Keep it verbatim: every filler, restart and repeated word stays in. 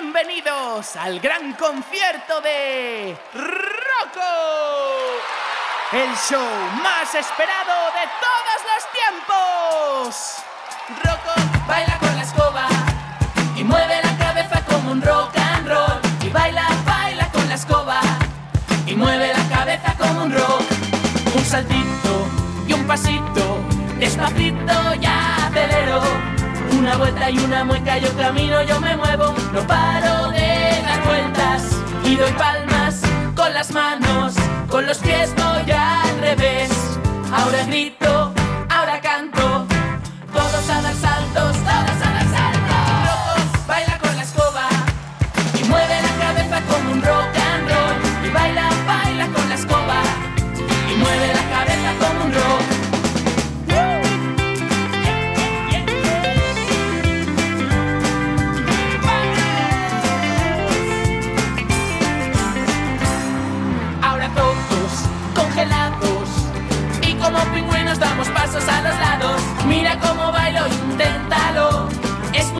Bienvenidos al gran concierto de Roco, el show más esperado de todos los tiempos. Roco baila con la escoba y mueve la cabeza como un rock and roll. Y baila, baila con la escoba y mueve la cabeza como un rock. Un saltito y un pasito, despacito y acelero. Una vuelta y una mueca, yo camino, yo me muevo, no paro de dar vueltas y doy palmas con las manos, con los pies voy al revés. Ahora grito, ahora canto, todos a dar saltos.